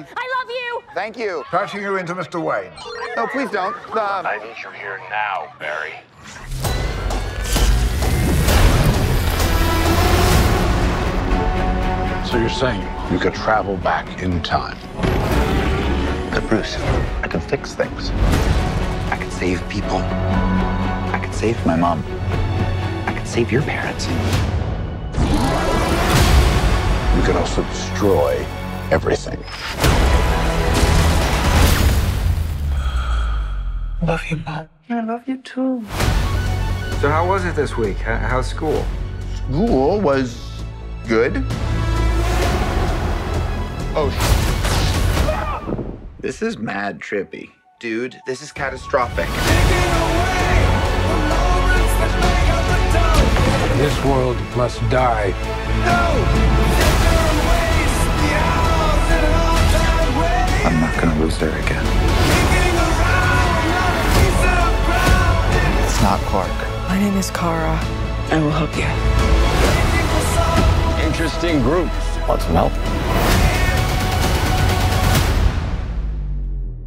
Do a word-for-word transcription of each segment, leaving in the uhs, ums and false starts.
Bye. I love you. Thank you. Passing you into Mister Wayne. No, please don't. Uh, I need you here now, Barry. So you're saying you could travel back in time? But Bruce, I can fix things. I can save people. I can save my mom. I can save your parents. You can also destroy everything. Love you, Mom. I love you, too. So how was it this week? How's school? School was good. Oh, shit. This is mad trippy. Dude, this is catastrophic. This world must die. No! I'm not gonna lose her again. Not Clark. My name is Kara. I will help you. Interesting group. Want some help?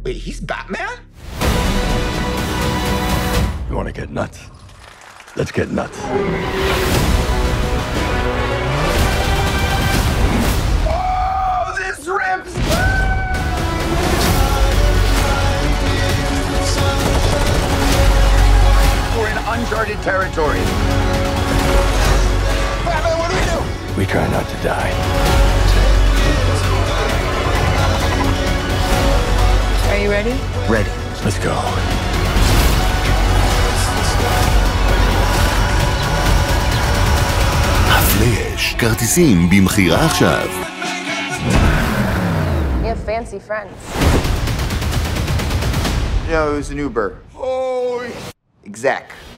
Wait, he's Batman? You want to get nuts? Let's get nuts. Oh, this rips! Uncharted territory. Batman, what do we do? We try not to die. Are you ready? Ready. Let's go. הפלאש, כרטיסים במחירה עכשיו. You have fancy friends. No, it was an Uber. Oh, exact.